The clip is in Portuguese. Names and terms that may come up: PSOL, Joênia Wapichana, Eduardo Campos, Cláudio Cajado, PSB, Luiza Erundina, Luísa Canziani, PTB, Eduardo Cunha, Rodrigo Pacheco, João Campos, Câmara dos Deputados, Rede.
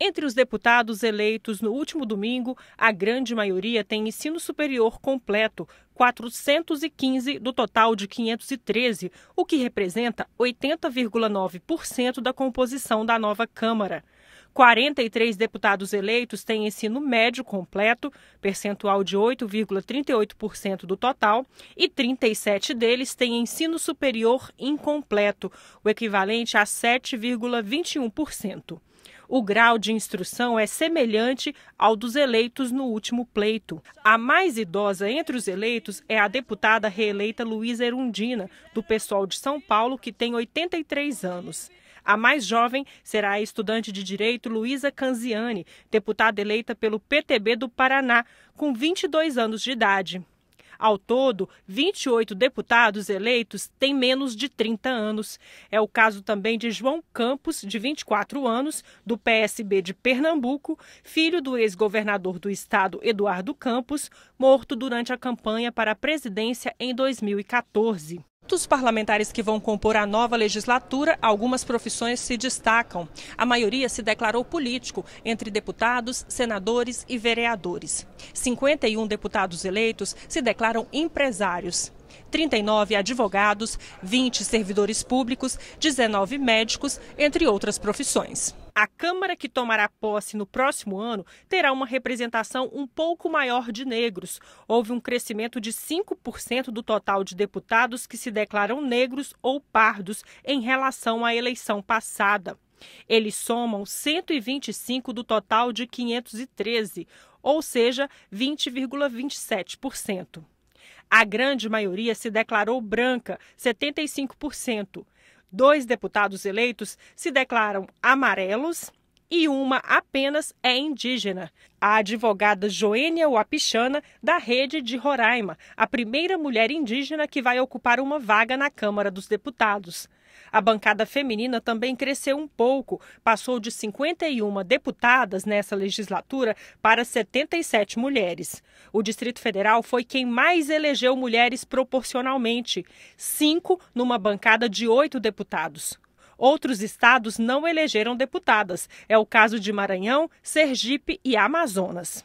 Entre os deputados eleitos no último domingo, a grande maioria tem ensino superior completo, 415 do total de 513, o que representa 80,9% da composição da nova Câmara. 43 deputados eleitos têm ensino médio completo, percentual de 8,38% do total, e 37 deles têm ensino superior incompleto, o equivalente a 7,21%. O grau de instrução é semelhante ao dos eleitos no último pleito. A mais idosa entre os eleitos é a deputada reeleita Luiza Erundina, do PSOL de São Paulo, que tem 83 anos. A mais jovem será a estudante de Direito Luísa Canziani, deputada eleita pelo PTB do Paraná, com 22 anos de idade. Ao todo, 28 deputados eleitos têm menos de 30 anos. É o caso também de João Campos, de 24 anos, do PSB de Pernambuco, filho do ex-governador do estado Eduardo Campos, morto durante a campanha para a presidência em 2014. Dos parlamentares que vão compor a nova legislatura, algumas profissões se destacam. A maioria se declarou político, entre deputados, senadores e vereadores. 51 deputados eleitos se declaram empresários. 39 advogados, 20 servidores públicos, 19 médicos, entre outras profissões. A Câmara, que tomará posse no próximo ano, terá uma representação um pouco maior de negros. Houve um crescimento de 5% do total de deputados que se declaram negros ou pardos em relação à eleição passada. Eles somam 125 do total de 513, ou seja, 20,27%. A grande maioria se declarou branca, 75%. 2 deputados eleitos se declaram amarelos e uma apenas é indígena. A advogada Joênia Wapichana, da Rede de Roraima, a primeira mulher indígena que vai ocupar uma vaga na Câmara dos Deputados. A bancada feminina também cresceu um pouco, passou de 51 deputadas nessa legislatura para 77 mulheres. O Distrito Federal foi quem mais elegeu mulheres proporcionalmente, 5 numa bancada de 8 deputados. Outros estados não elegeram deputadas, é o caso de Maranhão, Sergipe e Amazonas.